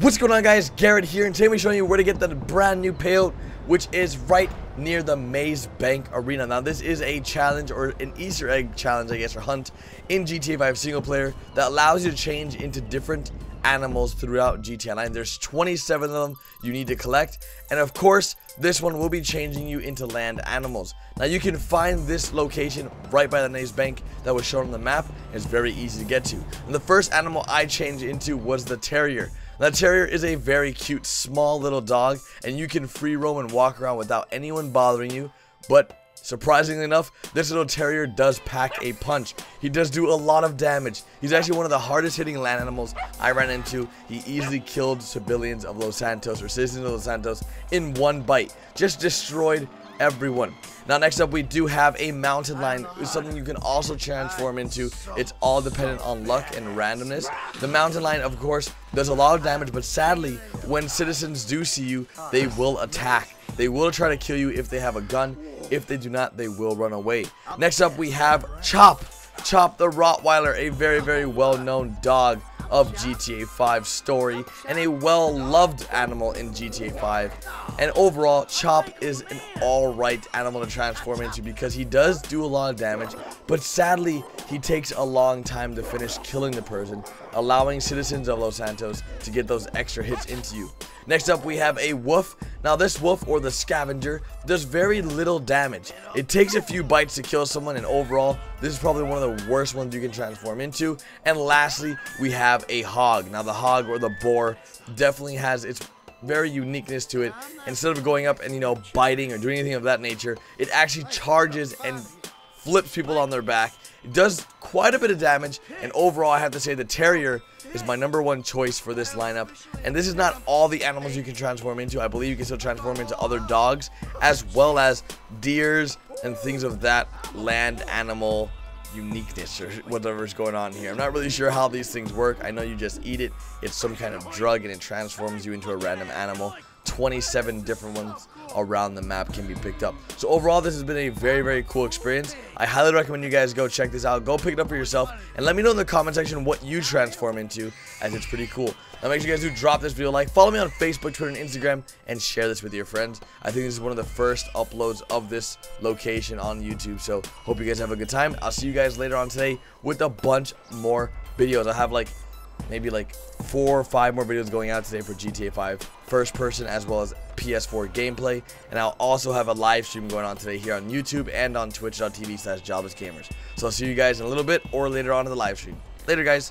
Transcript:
What's going on, guys? Garrett here, and today we're showing you where to get the brand new payout, which is right near the Maze Bank Arena. Now, this is a challenge, or an Easter egg challenge, I guess, or hunt in GTA 5 single player that allows you to change into different animals throughout GTA 9. There's 27 of them you need to collect, and of course, this one will be changing you into land animals. Now, you can find this location right by the Maze Bank that was shown on the map. It's very easy to get to. And the first animal I changed into was the terrier. That terrier is a very cute, small little dog, and you can free roam and walk around without anyone bothering you. But surprisingly enough, this little terrier does pack a punch. He does do a lot of damage. He's actually one of the hardest hitting land animals I ran into. He easily killed civilians of Los Santos, or citizens of Los Santos, in one bite. Just destroyed everyone. Now, next up, we do have a mountain lion. It's something you can also transform into. It's all dependent on luck and randomness. The mountain lion, of course, does a lot of damage, but sadly, when citizens do see you, they will attack. They will try to kill you if they have a gun. If they do not, they will run away. Next up, we have Chop. Chop the Rottweiler, a very, very well-known dog of GTA 5 story, and a well-loved animal in GTA 5. And overall, Chop is an alright animal to transform into because he does do a lot of damage, but sadly, he takes a long time to finish killing the person, allowing citizens of Los Santos to get those extra hits into you. Next up, we have a wolf. Now, this wolf, or the scavenger, does very little damage. It takes a few bites to kill someone, and overall, this is probably one of the worst ones you can transform into. And lastly, we have a hog. Now, the hog, or the boar, definitely has its very uniqueness to it. Instead of going up and, you know, biting or doing anything of that nature, it actually charges and flips people on their back. It does quite a bit of damage, and overall, I have to say the terrier is my number one choice for this lineup. And this is not all the animals you can transform into. I believe you can still transform into other dogs, as well as deers and things of that land animal uniqueness, or whatever's going on here. I'm not really sure how these things work. I know you just eat it. It's some kind of drug, and it transforms you into a random animal. 27 different ones around the map can be picked up. So overall, this has been a very, very cool experience. I highly recommend you guys go check this out. Go pick it up for yourself, and let me know in the comment section what you transform into, as it's pretty cool. Now, make sure you guys do drop this video a like. Follow me on Facebook, Twitter, and Instagram, and share this with your friends. I think this is one of the first uploads of this location on YouTube, so hope you guys have a good time. I'll see you guys later on today with a bunch more videos. I'll have maybe 4 or 5 more videos going out today for GTA 5 first person, as well as PS4 gameplay, and I'll also have a live stream going on today here on YouTube and on Twitch.tv/JoblessGamers. So I'll see you guys in a little bit or later on in the live stream. Later, guys.